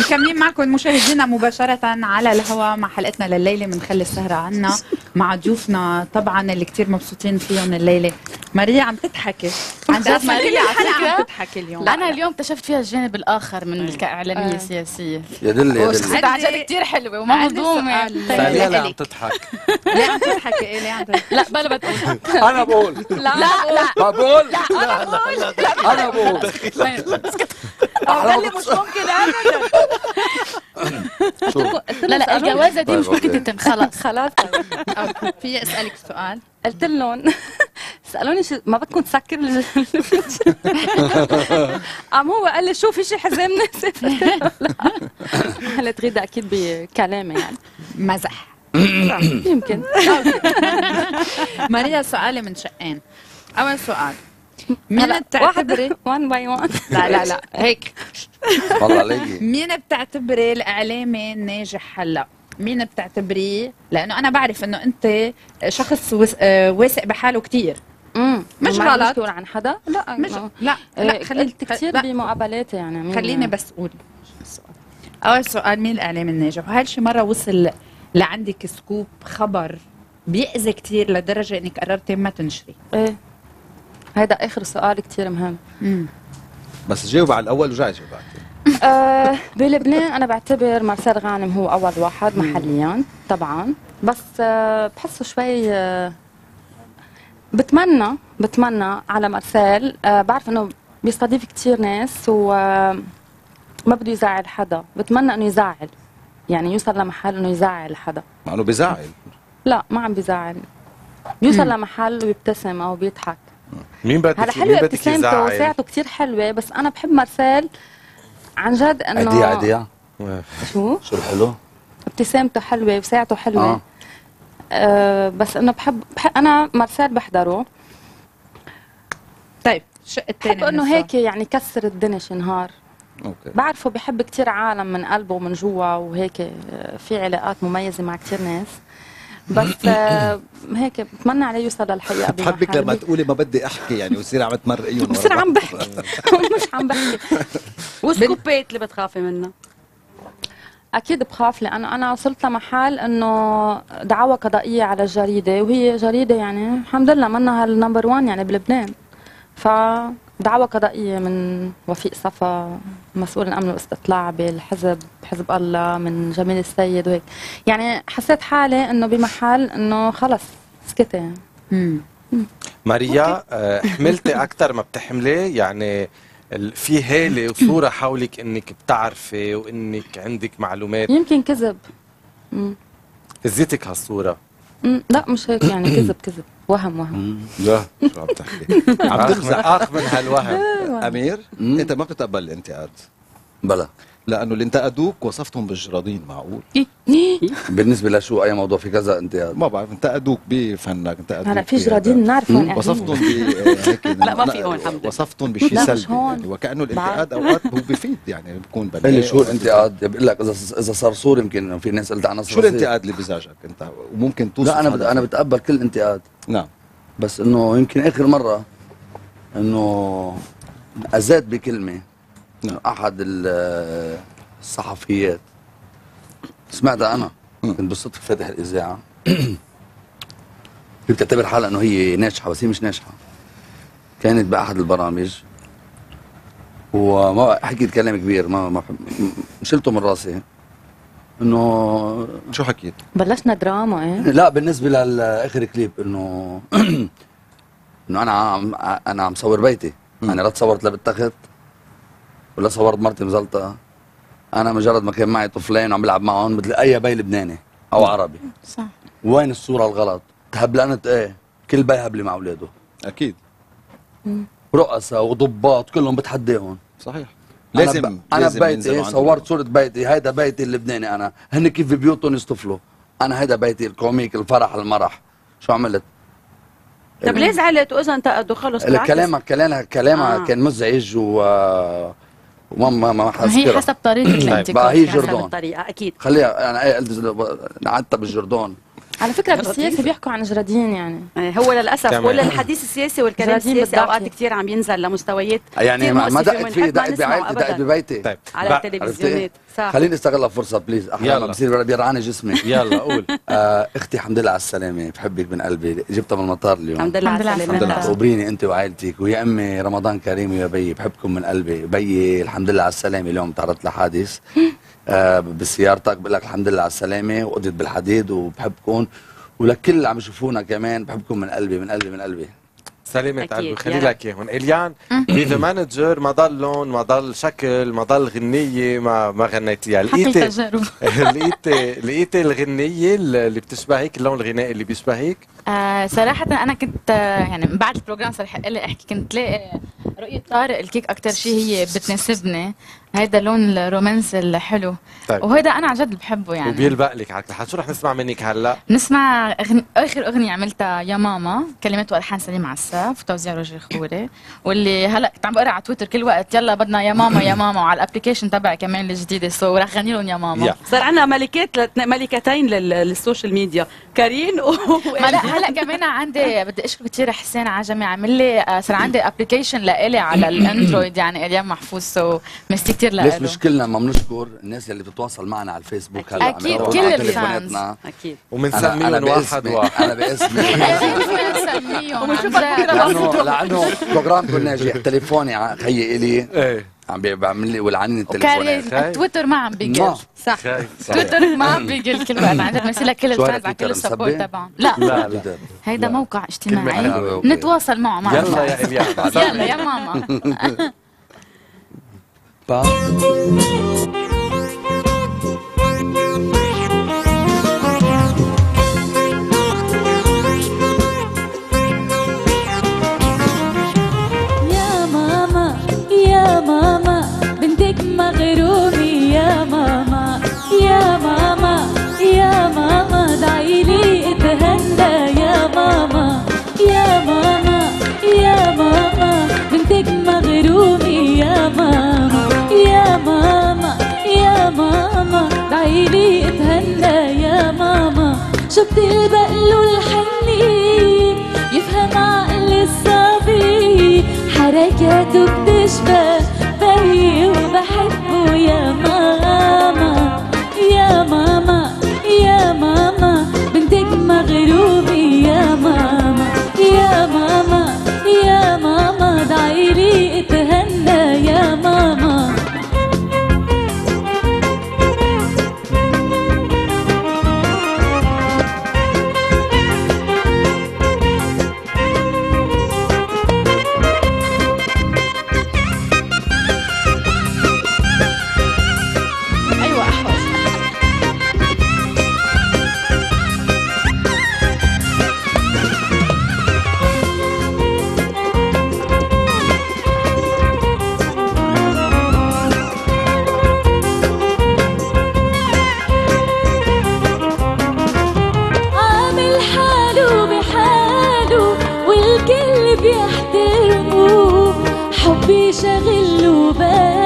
مكملين معكم مشاهدينا مباشرة على الهواء مع حلقتنا لليلة من خلي السهرة عنا مع ضيوفنا طبعا اللي كثير مبسوطين فيهم الليلة. ماريا عم تضحكي عن جد، ماريا عم تضحكي اليوم. انا اليوم اكتشفت فيها الجانب الاخر من الاعلانية السياسية. يا دلي يا دلي عن جد كثير حلوة ومنظومة. ماريا لا عم تضحك، لا عم تضحكي، ليه عم تضحكي؟ لا بلا بتقول انا بقول لا لا بقول لا لا انا بقول اسكت خلي مش ممكن ابدا. لا لا الجوازه دي مش ممكن تتم، خلاص خلاص. في اسالك سؤال، قلت لهم سالوني ما بدكم تسكر عم هو قال لي شو في شي حزام ناسف؟ لا قالت غدا اكيد بكلامه يعني مزح يمكن. ماريا سؤالي من شقين، اول سؤال مين بتعتبري وان باي وان؟ لا لا لا هيك والله عليكي. مين بتعتبري الاعلامي الناجح هلا؟ مين بتعتبريه؟ لانه انا بعرف انه انت شخص واثق بحاله كثير. مش غلط عن حدا؟ لا مش لا خليت كثير بمقابلاتي يعني. خليني بس اقول السؤال. اول سؤال مين الاعلامي الناجح؟ وهالشي مره وصل لعندك سكوب خبر بيأذي كثير لدرجه انك قررتي ما تنشري. ايه هيدا اخر سؤال كثير مهم. بس جاوب على الاول ورجع جاوب على الثاني. بلبنان انا بعتبر مارسيل غانم هو اول واحد محليا طبعا، بس بحسه شوي. بتمنى على مارسيل. بعرف انه بيستضيف كثير ناس وما بده يزعل حدا، بتمنى انه يزعل يعني يوصل لمحل انه يزعل حدا. مع انه بيزعل؟ لا ما عم بيزعل، بيوصل لمحل ويبتسم او بيضحك. مين بدك يزعل؟ هلا حلوه ابتسامته وساعته كثير حلوه، بس انا بحب مارسيل عن جد انه عادية. شو الحلو؟ ابتسامته حلوه وساعته حلوه. بس انه بحب انا مارسيل بحضره. طيب الشق الثاني بحب انه هيك يعني كسر الدنيا شي نهار. اوكي بعرفه بحب كثير عالم من قلبه ومن جوا، وهيك في علاقات مميزه مع كثير ناس، بس هيك بتمنى عليه يوصل للحقيقه. بحبك لما تقولي ما بدي احكي يعني وتصير عم تمرقي وبصير عم بحكي مش عم بحكي. والسكوبات اللي بتخافي منها؟ اكيد بخاف، لانه انا وصلت لمحل انه دعوى قضائيه على الجريده، وهي جريده يعني الحمد لله منها النمبر 1 يعني بلبنان. فدعوى قضائيه من وفيق صفا مسؤول الامن والاستطلاع بالحزب حزب الله، من جميل السيد وهيك، يعني حسيت حالي انه بمحل انه خلص سكتي يعني. ماريا حملتي اكثر ما بتحملي يعني، في هاله وصوره حولك انك بتعرفي وانك عندك معلومات. يمكن كذب هزيتك هالصوره. لا مش هيك يعني كذب وهم لا شو عم تحكي؟ عم تزقاق من هالوهم. امير انت ما بتتقبل الانتقاد؟ بلا، لانه اللي انتقدوك وصفتهم بالجرادين. معقول؟ بالنسبه لشو؟ اي موضوع في كذا انتقاد؟ ما بعرف، انتقدوك بفنك، انتقدوك هلا في جرادين بنعرفهم وصفتهم بهيك. لا ما في هون الحمد لله. وصفتهم بشيء سلبي يعني، وكانه الانتقاد اوقات هو بيفيد يعني، بكون بلا. شو الانتقاد؟ بقول لك اذا صرصور يمكن في ناس قلت عن صرصور. شو الانتقاد اللي بزعجك انت وممكن توصف؟ لا انا بتقبل كل انتقاد. نعم بس انه يمكن اخر مره انه اذيت بكلمه احد الصحفيات، سمعتها انا كنت بالصدفه فاتح الاذاعه. هي بتعتبر حالها انه هي ناجحه بس هي مش ناجحه. كانت باحد البرامج وما حكيت كلام كبير، ما شلته من راسي. انه شو حكيت؟ بلشنا دراما. ايه لا بالنسبه لاخر كليب انه انه انا عم صور بيتي. انا لا تصورت لا بالتخت ولا صورت مرتي مزلطه، انا مجرد ما كان معي طفلين وعم بلعب معهم مثل اي بي لبناني او عربي. صح. وين الصوره الغلط؟ تهبلنت. ايه كل بي هبلي مع اولاده اكيد. رؤساء وضباط كلهم بتحديهم. صحيح لازم. انا ببيتي صورت صوره بيتي، هيدا بيتي اللبناني انا، هن كيف ببيوتهم يصطفلوا، انا هيدا بيتي الكوميك الفرح المرح. شو عملت؟ طب ليه زعلت واذا انتقدوا؟ خلص كلامها كان مزعج وما حاسكرها. هي حسب طريقة الانتقاد، هي جردون. طيب هي جردون أكيد. خليها أنا قعدتها بالجردون على فكره بالسياسه بيحكوا عن جرادين يعني هو للاسف تمام. ولا الحديث السياسي والكلام السياسي اوقات كثير عم ينزل لمستويات يعني ما دقت فيه دقت بعائلتي دقت ببيتي طيب. على التلفزيونات صح خليني استغل الفرصه بليز احيانا بصير بيرعاني جسمي يلا قول اختي الحمد لله على السلامه بحبك من قلبي جبتها من المطار اليوم الحمد لله على السلامه خبريني انت وعائلتك ويا امي رمضان كريم ويا بيي بحبكم من قلبي بيي الحمد لله على السلامه اليوم تعرضت لحادث بسيارتك بقول لك الحمد لله على السلامه وقضيت بالحديد وبحبكم ولكل اللي عم يشوفونا كمان بحبكم من قلبي من قلبي من قلبي سلامة قلبي خلي لك اياهم اليان بيفي مانجر ما ضل لون ما ضل شكل ما ضل غنيه ما غنيتيها لقيتي لقيتي الغنيه اللي بتشبهك اللون الغنائي اللي بيشبهك صراحه انا كنت يعني بعد البروجرام صراحه لي احكي كنت لاقي رؤية طارق الكيك أكتر شيء هي بتناسبني هيدا اللون الرومانسي الحلو طيب. وهيدا أنا عن جد بحبه يعني وبيلبق لك على كل شو رح نسمع منك هلا؟ نسمع آخر أغنية عملتها يا ماما كلمات وألحان سليم عساف وتوزيع روجر خوري واللي هلا كنت عم بقرا على تويتر كل وقت يلا بدنا يا ماما يا ماما وعلى الابلكيشن تبعي كمان الجديدة سو رح غني لهم يا ماما صار عندنا ملكتين للسوشيال ميديا كارين هلا كمان عندي بدي أشكر كثير حسين عجمي عامل لي صار عندي ابلكيشن لإلي على الاندرويد يعني اليوم محفوظ سو ميرسي كثير لإله ليش مش كلنا ما بنشكر الناس اللي بتتواصل معنا على الفيسبوك هلا اكيد كل الفانز اكيد وبنسميهم واحد واحد انا باسمي بنسميهم وبنشوفها كثير لانه بروجرامكم ناجح تليفوني خيي الي عم بيعمل لي ولعانين التليفونات تويتر ما عم بيقل صح تويتر ما عم بيقل كل وقت عن جد ميرسي لكل الفانز على كل السبورت تبعهم لا لا هيدا موقع اجتماعي نتواصل معه مع يلا يا اليان يلا يا ماما دعيلي اتهنى يا ماما شفت البقلو الحنين يفهم عقل الصبي حركاته بتشبه بي وبحبه يا ماما يا ماما يا ماما بنتك مغرومي يا ماما يا ماما يا ماما دعيلي اتهنى يا ماما شغل وبال